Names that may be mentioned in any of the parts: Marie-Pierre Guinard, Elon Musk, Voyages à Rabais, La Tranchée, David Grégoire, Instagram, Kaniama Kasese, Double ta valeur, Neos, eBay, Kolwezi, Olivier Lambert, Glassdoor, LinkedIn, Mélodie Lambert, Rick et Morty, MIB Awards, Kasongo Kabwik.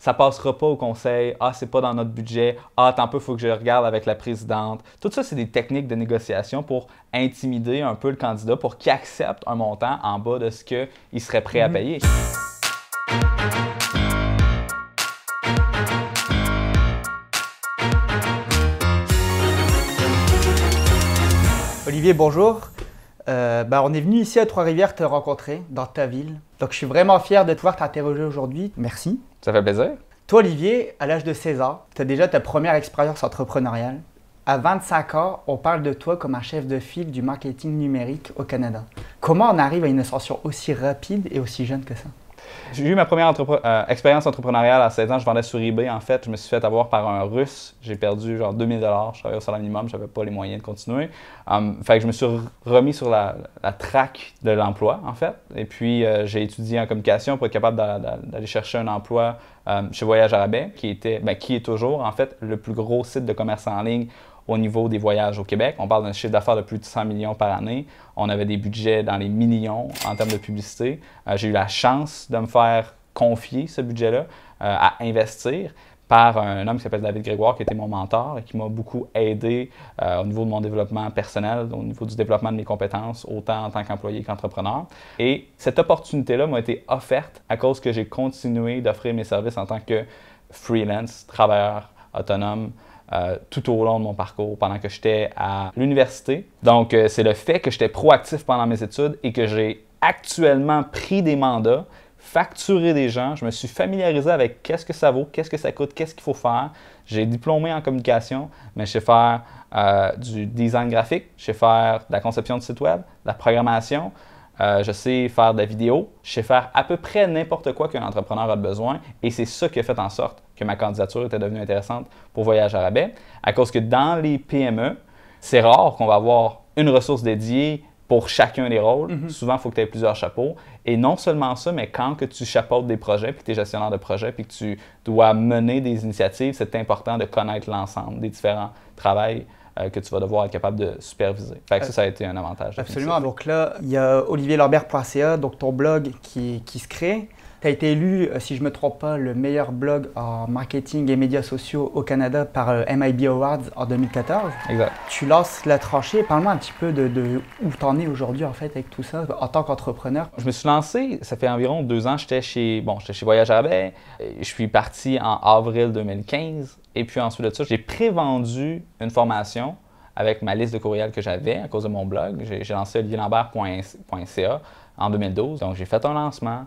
ça passera pas au conseil, ah, c'est pas dans notre budget, ah, tant peu, il faut que je regarde avec la présidente. Tout ça, c'est des techniques de négociation pour intimider un peu le candidat pour qu'il accepte un montant en bas de ce qu'il serait prêt à payer. Olivier, bonjour. On est venu ici à Trois-Rivières te rencontrer, dans ta ville. Donc, je suis vraiment fier de pouvoir t'interroger aujourd'hui. Merci. Ça fait plaisir. Toi, Olivier, à l'âge de 16 ans, tu as déjà ta première expérience entrepreneuriale. À 25 ans, on parle de toi comme un chef de file du marketing numérique au Canada. Comment on arrive à une ascension aussi rapide et aussi jeune que ça? J'ai eu ma première expérience entrepreneuriale à 16 ans. Je vendais sur eBay. En fait, je me suis fait avoir par un Russe. J'ai perdu genre 2000 $. Je travaillais au salaire minimum. Je n'avais pas les moyens de continuer. Fait que je me suis remis sur la traque de l'emploi, en fait. Et puis, j'ai étudié en communication pour être capable d'aller chercher un emploi chez Voyages à Rabais, qui est toujours, en fait, le plus gros site de commerce en ligne au niveau des voyages au Québec. On parle d'un chiffre d'affaires de plus de 100 millions par année. On avait des budgets dans les millions en termes de publicité. J'ai eu la chance de me faire confier ce budget-là à investir par un homme qui s'appelle David Grégoire, qui était mon mentor et qui m'a beaucoup aidé au niveau de mon développement personnel, au niveau du développement de mes compétences, autant en tant qu'employé qu'entrepreneur. Et cette opportunité-là m'a été offerte à cause que j'ai continué d'offrir mes services en tant que freelance, travailleur autonome, tout au long de mon parcours, pendant que j'étais à l'université. Donc, c'est le fait que j'étais proactif pendant mes études et que j'ai actuellement pris des mandats, facturé des gens. Je me suis familiarisé avec qu'est-ce que ça vaut, qu'est-ce que ça coûte, qu'est-ce qu'il faut faire. J'ai diplômé en communication, mais je sais faire du design graphique, je sais faire de la conception de site web, de la programmation. Je sais faire de la vidéo, je sais faire à peu près n'importe quoi qu'un entrepreneur a besoin et c'est ça qui a fait en sorte que ma candidature était devenue intéressante pour Voyages à Rabais, à cause que dans les PME, c'est rare qu'on va avoir une ressource dédiée pour chacun des rôles. Souvent, il faut que tu aies plusieurs chapeaux. Et non seulement ça, mais quand que tu chapeautes des projets, puis que tu es gestionnaire de projets, puis que tu dois mener des initiatives, c'est important de connaître l'ensemble des différents travails que tu vas devoir être capable de superviser. Fait que ça a été un avantage. Absolument. Donc là, il y a olivierlambert.ca, donc ton blog qui se crée. Tu as été élu, si je ne me trompe pas, le meilleur blog en marketing et médias sociaux au Canada par MIB Awards en 2014. Exact. Tu lances La Tranchée. Parle-moi un petit peu de où tu en es aujourd'hui, en fait, avec tout ça, en tant qu'entrepreneur. Je me suis lancé, ça fait environ 2 ans, j'étais chez Voyages à Rabais. Je suis parti en avril 2015. Et puis ensuite de ça, j'ai pré-vendu une formation avec ma liste de courriels que j'avais à cause de mon blog. J'ai lancé olivierlambert.ca en 2012. Donc, j'ai fait un lancement.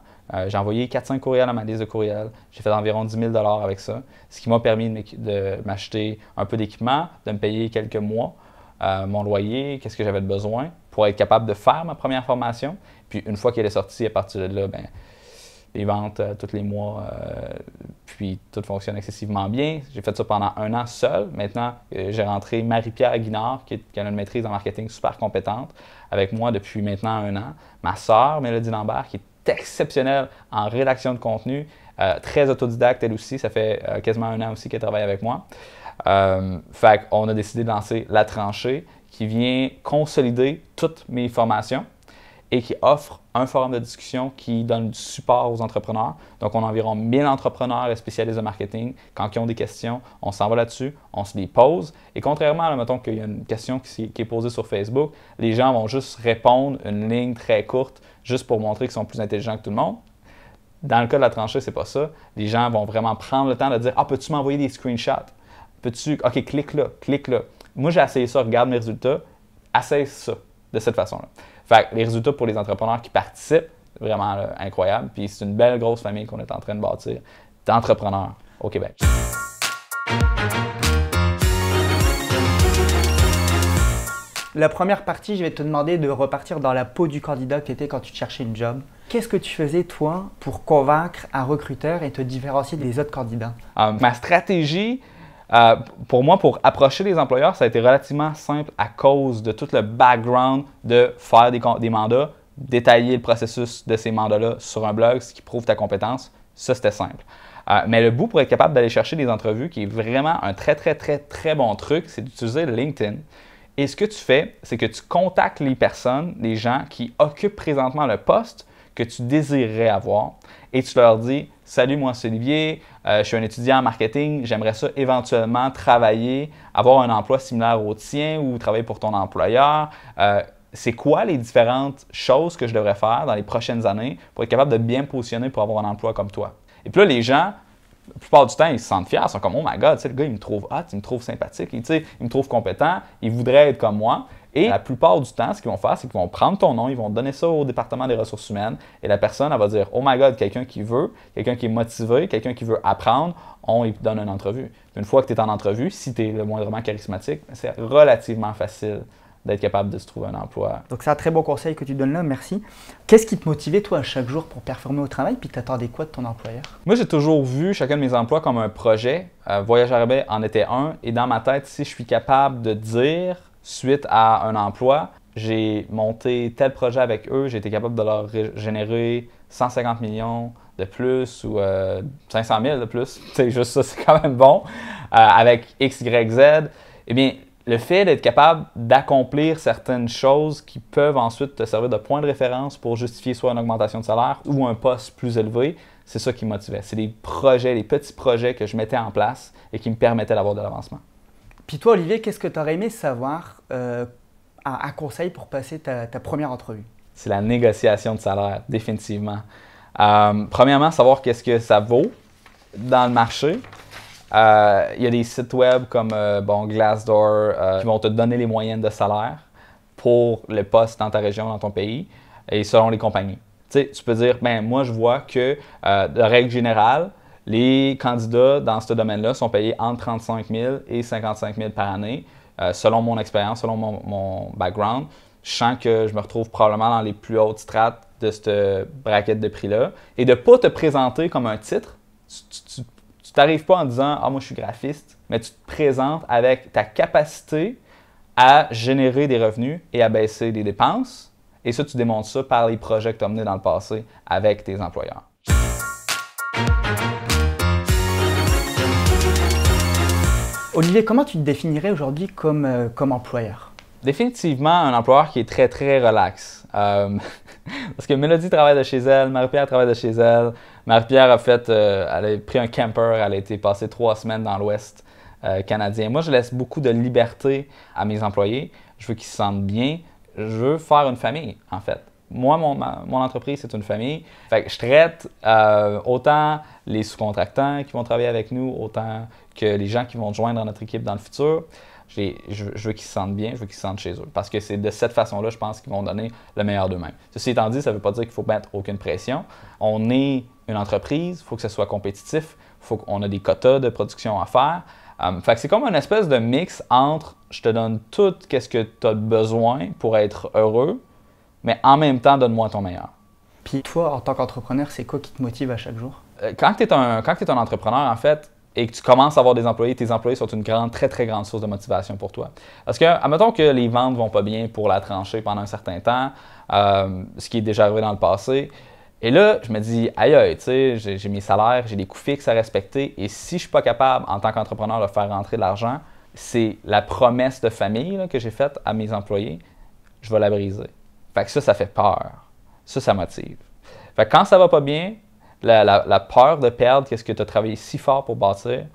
J'ai envoyé 4-5 courriels à ma liste de courriels. J'ai fait environ 10 000 $ avec ça, ce qui m'a permis de m'acheter un peu d'équipement, de me payer quelques mois, mon loyer, qu'est-ce que j'avais de besoin pour être capable de faire ma première formation. Puis, une fois qu'elle est sortie, à partir de là, bien, les ventes tous les mois, puis tout fonctionne excessivement bien. J'ai fait ça pendant 1 an seul. Maintenant, j'ai rentré Marie-Pierre Guinard, qui a une maîtrise en marketing super compétente, avec moi depuis maintenant 1 an. Ma sœur, Mélodie Lambert, qui est exceptionnelle en rédaction de contenu, très autodidacte elle aussi. Ça fait quasiment 1 an aussi qu'elle travaille avec moi. Fait qu'on a décidé de lancer La Tranchée, qui vient consolider toutes mes formations et qui offre un forum de discussion qui donne du support aux entrepreneurs. Donc, on a environ 1000 entrepreneurs et spécialistes de marketing. Quand ils ont des questions, on s'en va là-dessus, on se les pose. Et contrairement à, là, mettons qu'il y a une question qui est posée sur Facebook, les gens vont juste répondre une ligne très courte, juste pour montrer qu'ils sont plus intelligents que tout le monde. Dans le cas de La Tranchée, c'est pas ça. Les gens vont vraiment prendre le temps de dire « Ah, peux-tu m'envoyer des screenshots? Peux-tu… OK, clique là, clique là. » Moi, j'ai essayé ça, regarde mes résultats, essaye ça de cette façon-là. Fait que les résultats pour les entrepreneurs qui participent, c'est vraiment là, incroyable. Puis c'est une belle grosse famille qu'on est en train de bâtir d'entrepreneurs au Québec. La première partie, je vais te demander de repartir dans la peau du candidat que tu étais quand tu cherchais une job. Qu'est-ce que tu faisais, toi, pour convaincre un recruteur et te différencier des autres candidats? Ma stratégie… pour moi, pour approcher les employeurs, ça a été relativement simple à cause de tout le background de faire des mandats, détailler le processus de ces mandats-là sur un blog, ce qui prouve ta compétence. Ça, c'était simple. Mais le bout pour être capable d'aller chercher des entrevues, qui est vraiment un très, très, très, très bon truc, c'est d'utiliser LinkedIn. Et ce que tu fais, c'est que tu contactes les personnes, les gens qui occupent présentement le poste que tu désirerais avoir et tu leur dis « Salut, moi c'est Olivier, je suis un étudiant en marketing, j'aimerais ça éventuellement travailler, avoir un emploi similaire au tien ou travailler pour ton employeur. C'est quoi les différentes choses que je devrais faire dans les prochaines années pour être capable de bien me positionner pour avoir un emploi comme toi? » Et puis là, les gens… La plupart du temps, ils se sentent fiers, ils sont comme « Oh my God, le gars, il me trouve hot, il me trouve sympathique, il me trouve compétent, il voudrait être comme moi. » Et la plupart du temps, ce qu'ils vont faire, c'est qu'ils vont prendre ton nom, ils vont donner ça au département des ressources humaines et la personne, elle va dire « Oh my God, quelqu'un qui veut, quelqu'un qui est motivé, quelqu'un qui veut apprendre, on lui donne une entrevue. » Une fois que tu es en entrevue, si tu es le moindrement charismatique, c'est relativement facile d'être capable de se trouver un emploi. Donc c'est un très bon conseil que tu donnes là, merci. Qu'est-ce qui te motivait toi à chaque jour pour performer au travail puis t'attendais quoi de ton employeur? Moi j'ai toujours vu chacun de mes emplois comme un projet. Voyages à Rabais en était un et dans ma tête, si je suis capable de dire suite à un emploi, j'ai monté tel projet avec eux, j'ai été capable de leur générer 150 millions de plus ou 500 000 de plus, c'est juste ça, c'est quand même bon, avec X, Y, Z, eh bien, le fait d'être capable d'accomplir certaines choses qui peuvent ensuite te servir de point de référence pour justifier soit une augmentation de salaire ou un poste plus élevé, c'est ça qui me motivait. C'est des projets, des petits projets que je mettais en place et qui me permettaient d'avoir de l'avancement. Puis toi, Olivier, qu'est-ce que tu aurais aimé savoir à conseil pour passer ta première entrevue? C'est la négociation de salaire, définitivement. Premièrement, savoir qu'est-ce que ça vaut dans le marché. Il y a des sites web comme Glassdoor qui vont te donner les moyennes de salaire pour le poste dans ta région, dans ton pays et selon les compagnies. Tu peux dire, ben moi je vois que de règle générale, les candidats dans ce domaine-là sont payés entre 35 000 et 55 000 par année. Selon mon expérience, selon mon background, je sens que je me retrouve probablement dans les plus hautes strates de cette braquette de prix-là. Et de ne pas te présenter comme un titre, tu n'arrives pas en disant « Ah, moi, je suis graphiste », mais tu te présentes avec ta capacité à générer des revenus et à baisser des dépenses. Et ça, tu démontres ça par les projets que tu as menés dans le passé avec tes employeurs. Olivier, comment tu te définirais aujourd'hui comme employeur? Définitivement, un employeur qui est très, très relax. Parce que Mélodie travaille de chez elle, Marie-Pierre travaille de chez elle. Marie-Pierre a fait, elle a pris un camper, elle a été passée 3 semaines dans l'Ouest canadien. Moi, je laisse beaucoup de liberté à mes employés. Je veux qu'ils se sentent bien. Je veux faire une famille, en fait. Moi, mon entreprise, c'est une famille. Fait que je traite autant les sous-contractants qui vont travailler avec nous, autant que les gens qui vont joindre à notre équipe dans le futur. Je veux qu'ils se sentent bien, je veux qu'ils se sentent chez eux. Parce que c'est de cette façon-là, je pense qu'ils vont donner le meilleur d'eux-mêmes. Ceci étant dit, ça ne veut pas dire qu'il faut mettre aucune pression. On est une entreprise, il faut que ce soit compétitif, faut qu'on a des quotas de production à faire. Fait que c'est comme une espèce de mix entre je te donne tout ce que tu as besoin pour être heureux, mais en même temps, donne-moi ton meilleur. Puis toi, en tant qu'entrepreneur, c'est quoi qui te motive à chaque jour? Quand tu es un entrepreneur, en fait, et que tu commences à avoir des employés, tes employés sont une grande, très, très grande source de motivation pour toi. Parce que, admettons que les ventes ne vont pas bien pour La Tranchée pendant un certain temps, ce qui est déjà arrivé dans le passé. Et là, je me dis, aïe, aïe, tu sais, j'ai mes salaires, j'ai des coûts fixes à respecter. Et si je ne suis pas capable, en tant qu'entrepreneur, de faire rentrer de l'argent, c'est la promesse de famille là, que j'ai faite à mes employés, je vais la briser. Fait que ça fait peur. Ça motive. Fait que quand ça ne va pas bien, la peur de perdre, qu'est-ce que tu as travaillé si fort pour bâtir,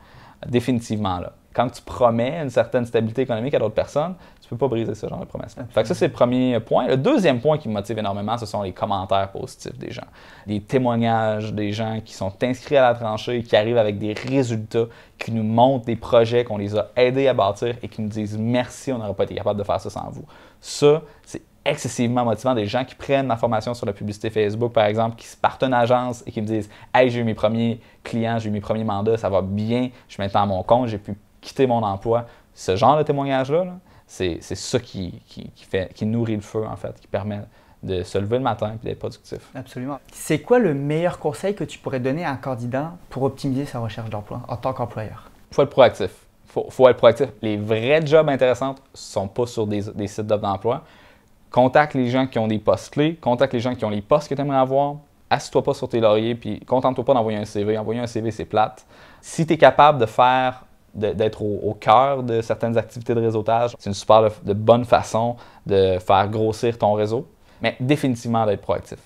définitivement là. Quand tu promets une certaine stabilité économique à d'autres personnes, tu ne peux pas briser ce genre de promesse-là. Fait que ça, c'est le premier point. Le deuxième point qui me motive énormément, ce sont les commentaires positifs des gens. Les témoignages des gens qui sont inscrits à La Tranchée, qui arrivent avec des résultats, qui nous montrent des projets qu'on les a aidés à bâtir et qui nous disent « Merci, on n'aurait pas été capable de faire ça sans vous. » Ça, c'est excessivement motivant, des gens qui prennent ma formation sur la publicité Facebook, par exemple, qui se partent une agence et qui me disent « Hey, j'ai eu mes premiers clients, j'ai eu mes premiers mandats, ça va bien, je suis maintenant à mon compte, j'ai pu quitter mon emploi. » Ce genre de témoignage-là, c'est ça qui nourrit le feu, en fait, qui permet de se lever le matin et d'être productif. Absolument. C'est quoi le meilleur conseil que tu pourrais donner à un candidat pour optimiser sa recherche d'emploi en tant qu'employeur? Il faut être proactif. Faut être proactif. Les vrais jobs intéressants ne sont pas sur des sites d'offres d'emploi. Contacte les gens qui ont des postes clés, contacte les gens qui ont les postes que tu aimerais avoir. Assieds-toi pas sur tes lauriers, puis contente-toi pas d'envoyer un CV. Envoyer un CV, c'est plate. Si tu es capable d'être au cœur de certaines activités de réseautage, c'est une super bonne façon de faire grossir ton réseau, mais définitivement d'être proactif.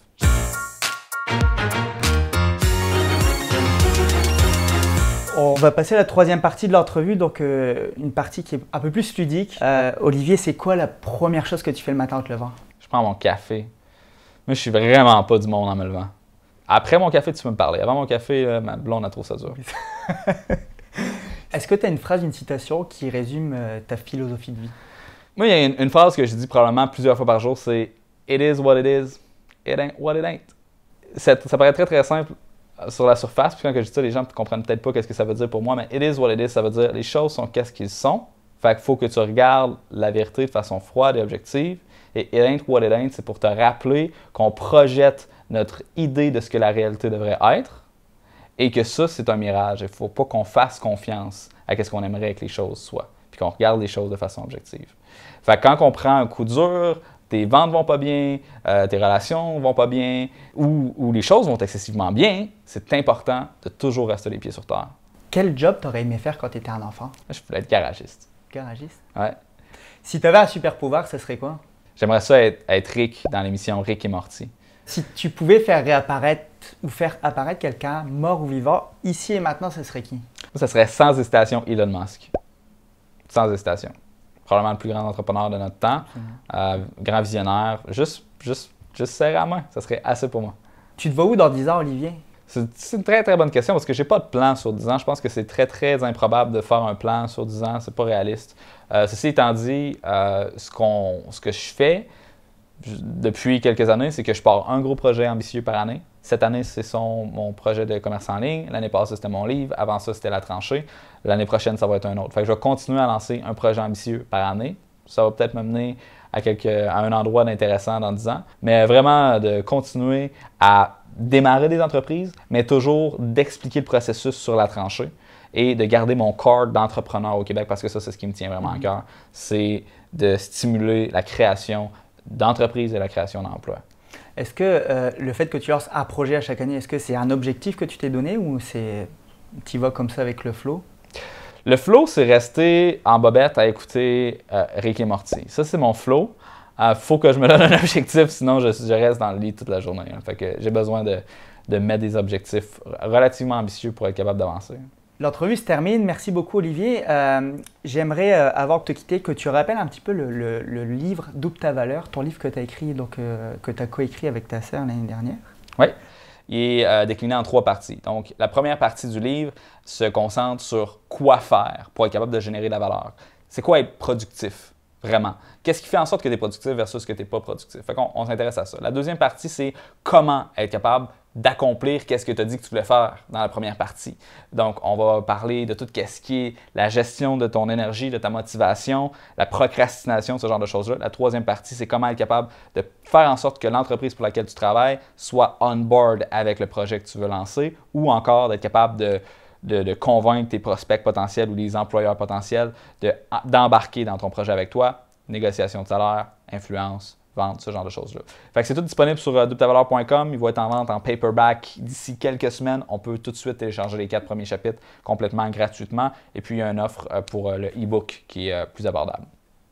On va passer à la troisième partie de l'entrevue, donc une partie qui est un peu plus ludique. Olivier, c'est quoi la première chose que tu fais le matin en te levant? Je prends mon café. Moi, je suis vraiment pas du monde en me levant. Après mon café, tu peux me parler. Avant mon café, ma blonde a trop ça dure. Est-ce que tu as une phrase, une citation qui résume ta philosophie de vie? Moi, il y a une phrase que je dis probablement plusieurs fois par jour, c'est « It is what it is, it ain't what it ain't ». Ça paraît très très simple sur la surface, puis quand je dis ça, les gens ne comprennent peut-être pas qu'est-ce que ça veut dire pour moi, mais « It is what it is », ça veut dire « Les choses sont qu'est-ce qu'ils sont ». Fait qu'il faut que tu regardes la vérité de façon froide et objective. Et « It ain't what it ain't », c'est pour te rappeler qu'on projette notre idée de ce que la réalité devrait être et que ça, c'est un mirage. Il ne faut pas qu'on fasse confiance à ce qu'on aimerait que les choses soient, puis qu'on regarde les choses de façon objective. Fait que quand on prend un coup dur, tes ventes ne vont pas bien, tes relations ne vont pas bien, ou les choses vont excessivement bien, c'est important de toujours rester les pieds sur terre. Quel job t'aurais aimé faire quand tu étais un enfant? Je voulais être garagiste. Garagiste? Ouais. Si tu avais un super pouvoir, ce serait quoi? J'aimerais ça être Rick dans l'émission Rick et Morty. Si tu pouvais faire réapparaître ou faire apparaître quelqu'un mort ou vivant, ici et maintenant, ce serait qui? Ça serait sans hésitation Elon Musk. Sans hésitation. Probablement le plus grand entrepreneur de notre temps, grand visionnaire. Juste serrer la main, ça serait assez pour moi. Tu te vois où dans 10 ans, Olivier? C'est une très très bonne question parce que j'ai pas de plan sur 10 ans. Je pense que c'est très très improbable de faire un plan sur 10 ans, c'est pas réaliste. Ceci étant dit, ce que je fais depuis quelques années, c'est que je pars un gros projet ambitieux par année. Cette année, c'est mon projet de commerce en ligne. L'année passée, c'était mon livre. Avant ça, c'était La Tranchée. L'année prochaine, ça va être un autre. Fait que je vais continuer à lancer un projet ambitieux par année. Ça va peut-être m'amener à un endroit d'intéressant dans 10 ans. Mais vraiment, de continuer à démarrer des entreprises, mais toujours d'expliquer le processus sur La Tranchée et de garder mon corps d'entrepreneur au Québec parce que ça, c'est ce qui me tient vraiment à cœur. C'est de stimuler la création d'entreprises et la création d'emplois. Est-ce que le fait que tu lances un projet à chaque année, est-ce que c'est un objectif que tu t'es donné ou tu y vas comme ça avec le flow? Le flow, c'est rester en bobette à écouter Rick et Morty. Ça, c'est mon flow. Faut que je me donne un objectif, sinon je reste dans le lit toute la journée. Hein. Fait que j'ai besoin de mettre des objectifs relativement ambitieux pour être capable d'avancer. L'entrevue se termine. Merci beaucoup, Olivier. J'aimerais, avant de te quitter, que tu rappelles un petit peu le livre « Double ta valeur », ton livre que tu as écrit, donc que tu as coécrit avec ta sœur l'année dernière. Oui. Il est décliné en 3 parties. Donc, la première partie du livre se concentre sur quoi faire pour être capable de générer de la valeur. C'est quoi être productif, vraiment? Qu'est-ce qui fait en sorte que tu es productif versus que tu n'es pas productif? Fait qu'on s'intéresse à ça. La deuxième partie, c'est comment être capable d'accomplir qu'est-ce que tu as dit que tu voulais faire dans la première partie. Donc, on va parler de tout ce qui est la gestion de ton énergie, de ta motivation, la procrastination, ce genre de choses-là. La troisième partie, c'est comment être capable de faire en sorte que l'entreprise pour laquelle tu travailles soit on board avec le projet que tu veux lancer ou encore d'être capable de convaincre tes prospects potentiels ou les employeurs potentiels d'embarquer dans ton projet avec toi. Négociation de salaire, influence, vente, ce genre de choses-là. Fait que c'est tout disponible sur doublevaleur.com. Il va être en vente en paperback d'ici quelques semaines. On peut tout de suite télécharger les 4 premiers chapitres complètement gratuitement. Et puis, il y a une offre pour le e-book qui est plus abordable.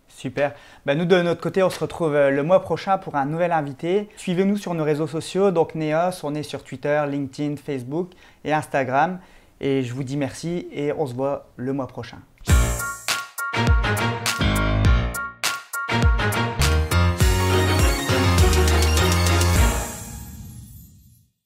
Super. Ben, nous, de notre côté, on se retrouve le mois prochain pour un nouvel invité. Suivez-nous sur nos réseaux sociaux. Donc, Neos, on est sur Twitter, LinkedIn, Facebook et Instagram. Et je vous dis merci et on se voit le mois prochain.